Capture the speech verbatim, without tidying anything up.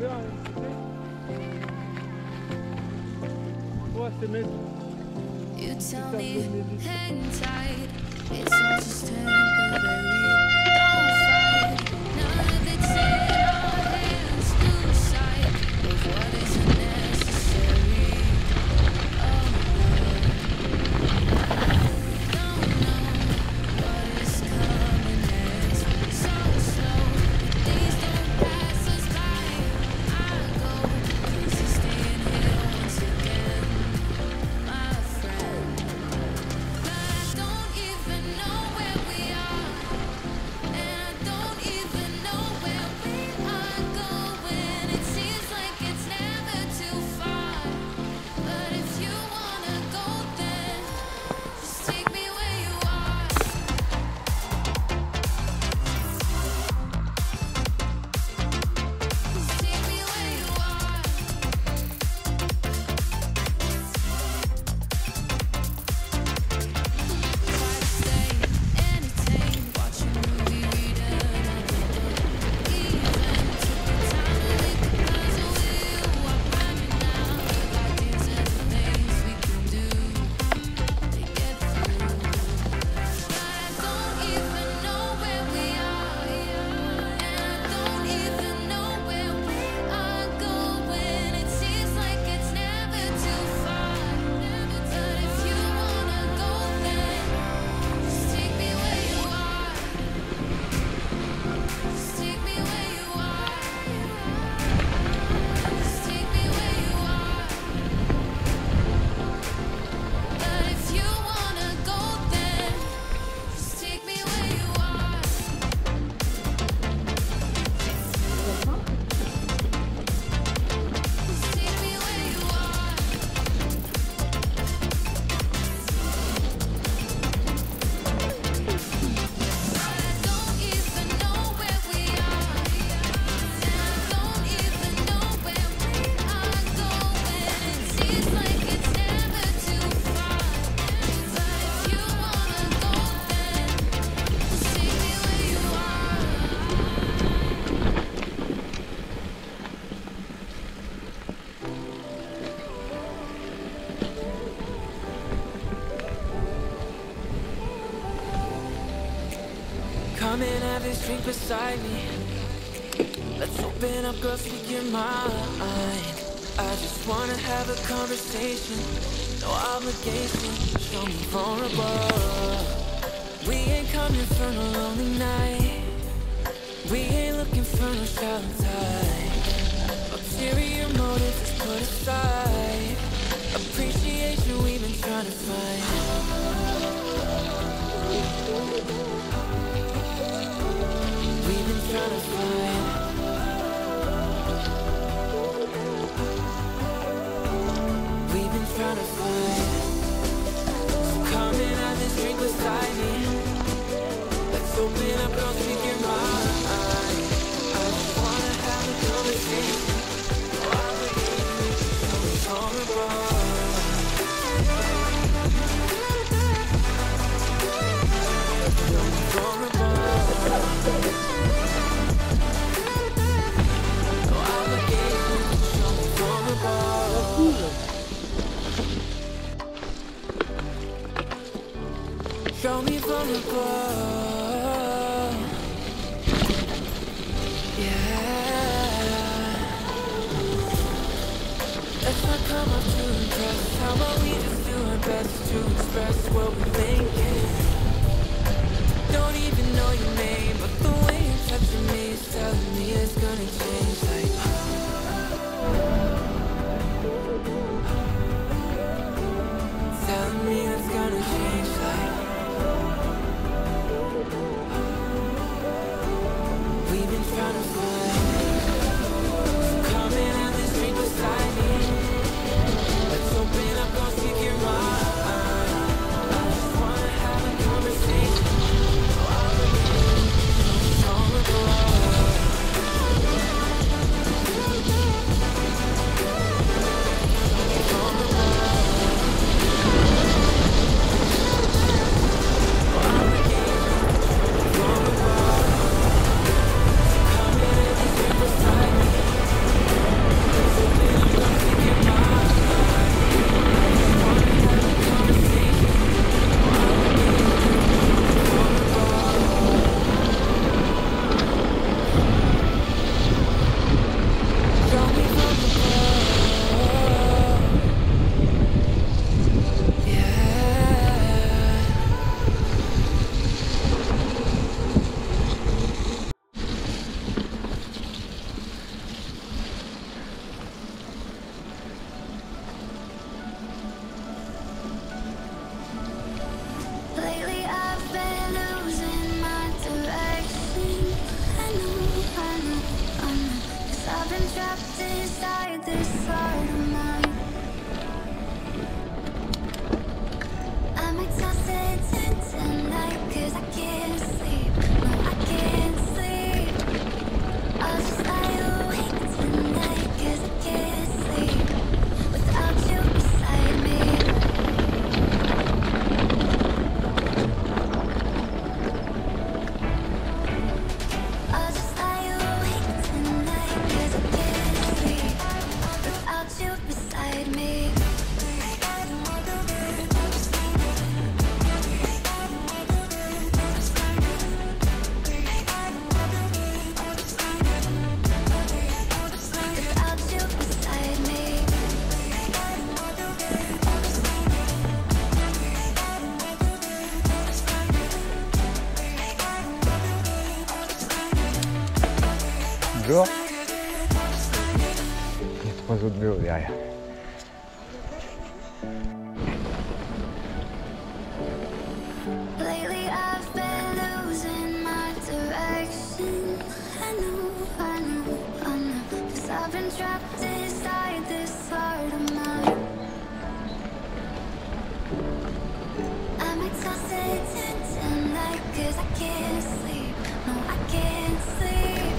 You tell me, hang tight. It's all just temporary. Don't fight. None of it's in our hands. Lose sight of what isn't necessary. Oh no, don't know what is coming next. So slow, but these don't pass us by. I go, 'cause I'm staying here once again, my friend. But I don't even know where we are, and I don't even know where we are going. It seems like it's never too far, but if you wanna go, then just take me where you are. Take me where you are. Try to stay entertained, watch a movie, read another book. Even took the time to make a puzzle wheel. Walk by me now with ideas and the things we can do to get through. But I don't even know where we are, and I don't even know where we are going. It seems like it's never too far, but if you wanna go, then just take me where you are. Just take me where you are. Just take me where you are. But if you wanna go, then just take me where you are. Just take me where you are. But I don't even know where we are, and I don't even know where we are going. It seems like it's never too far, but if you wanna go, then just take me where you are. Come and have this drink beside me. Let's open up, girl, speak your mind. I just wanna have a conversation, no obligation. Show me vulnerable. We ain't coming for no lonely night. We ain't looking for no shallow tide. Ulterior motives just put aside. Appreciation we've been trying to find. We've been trying to find. We've been trying to find. So come and have this drink beside me. Let's open up, don't speak your mind. I just wanna have a conversation. Why we get so vulnerable? Show me vulnerable. Yeah. Let's not come up to impress. How about we just do our best to express what we're thinking? Don't even know your name, but the way you're touching me is telling me it's gonna change. Like, telling me it's gonna change. Like, trying to find. So come and have this drink beside me. Let's open up, don't speak your mind. I just wanna have a conversation. So I'll be vulnerable. Нет, поздравляю. No, I can't sleep.